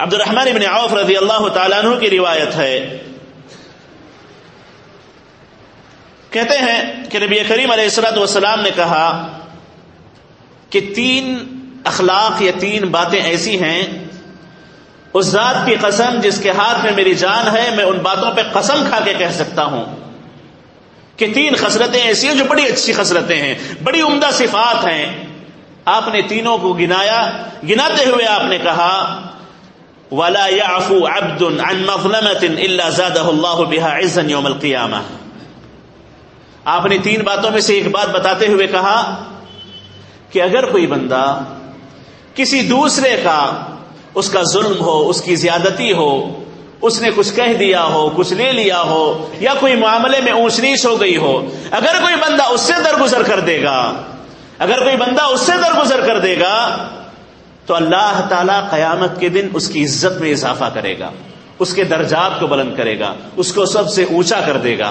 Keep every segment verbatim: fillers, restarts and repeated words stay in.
عبد الرحمن بن عوف رضی اللہ تعالیٰ عنہ کی روایت ہے، کہتے ہیں کہ نبی کریم علیہ السلام نے کہا کہ تین اخلاق یا تین باتیں ایسی ہیں، اس ذات کی قسم جس کے ہاتھ میں میری جان ہے، میں ان باتوں پہ قسم کھا کے کہہ سکتا ہوں کہ تین خصلتیں ایسی ہیں جو بڑی اچھی خصلتیں ہیں، بڑی عمدہ صفات ہیں۔ آپ نے تینوں کو گنایا، گناتے ہوئے آپ نے کہا وَلَا يَعْفُو عَبْدٌ عَن مَظْلَمَةٍ إِلَّا زَادَهُ اللَّهُ بِهَا عِزًّا يَوْمَ الْقِيَامَةِ۔ آپ نے تین باتوں میں سے ایک بات بتاتے ہوئے کہا کہ اگر کوئی بندہ کسی دوسرے کا، اس کا ظلم ہو، اس کی زیادتی ہو، اس نے کچھ کہہ دیا ہو، کچھ لے لیا ہو، یا کوئی معاملے میں اونچ نیچ ہو گئی ہو، اگر کوئی بندہ اس سے درگزر کر دے گا اگر کوئی بندہ اس سے درگزر کر دے گا تو اللہ تعالیٰ قیامت کے دن اس کی عزت میں اضافہ کرے گا، اس کے درجات کو بلند کرے گا، اس کو سب سے اونچا کر دے گا۔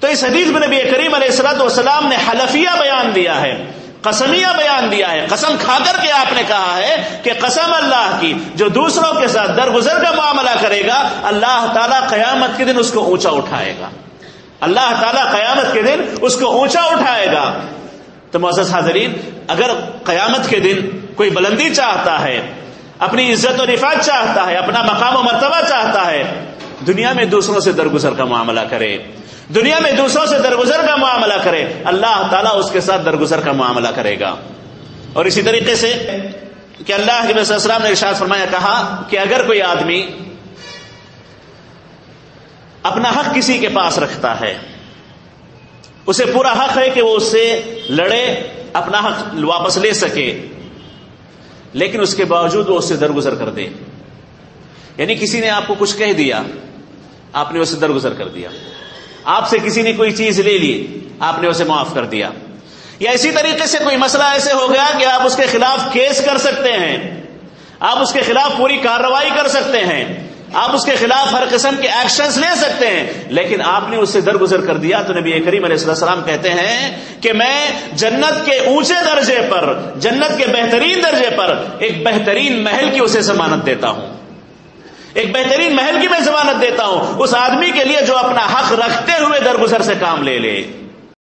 تو اس حدیث میں نبی کریم علیہ السلام نے حلفیہ بیان دیا ہے، قسمیہ بیان دیا ہے، قسم کھا کر کے آپ نے کہا ہے کہ قسم اللہ کی، جو دوسروں کے ساتھ درگزر کا معاملہ کرے گا اللہ تعالیٰ قیامت کے دن اس کو اونچا اٹھائے گا، اللہ تعالیٰ قیامت کے دن اس کو اونچا اٹھائے گا۔ تو معزز حاضرین، اگر قیامت کے دن کوئی بلندی چاہتا ہے، اپنی عزت و رفعت چاہتا ہے، اپنا مقام و مرتبہ چاہتا ہے، دنیا میں دوسروں سے درگزر کا معاملہ کرے، دنیا میں دوسروں سے درگزر کا معاملہ کرے اللہ تعالیٰ اس کے ساتھ درگزر کا معاملہ کرے گا۔ اور اسی طریقے سے کہ اللہ کے رسول صلی اللہ علیہ وسلم نے ارشاد فرمایا، کہا کہ اگر کوئی آدمی اپنا حق کسی کے پاس رکھتا ہے، اسے پورا حق ہے کہ وہ اس سے لڑے، اپنا حق واپس لے سکے، لیکن اس کے باوجود وہ اس سے درگزر کر دے، یعنی کسی نے آپ کو کچھ کہہ دیا، آپ نے اسے درگزر کر دیا، آپ سے کسی نے کوئی چیز لے لی، آپ نے اسے معاف کر دیا، یا اسی طریقے سے کوئی مسئلہ ایسے ہو گیا کہ آپ اس کے خلاف کیس کر سکتے ہیں، آپ اس کے خلاف پوری کارروائی کر سکتے ہیں، آپ اس کے خلاف ہر قسم کے ایکشنز لے سکتے ہیں، لیکن آپ نے اس سے درگزر کر دیا، تو نبی کریم علیہ السلام کہتے ہیں کہ میں جنت کے اونچے درجے پر، جنت کے بہترین درجے پر ایک بہترین محل کی اسے ضمانت دیتا ہوں، ایک بہترین محل کی میں ضمانت دیتا ہوں، اس آدمی کے لیے جو اپنا حق رکھتے ہوئے درگزر سے کام لے لے۔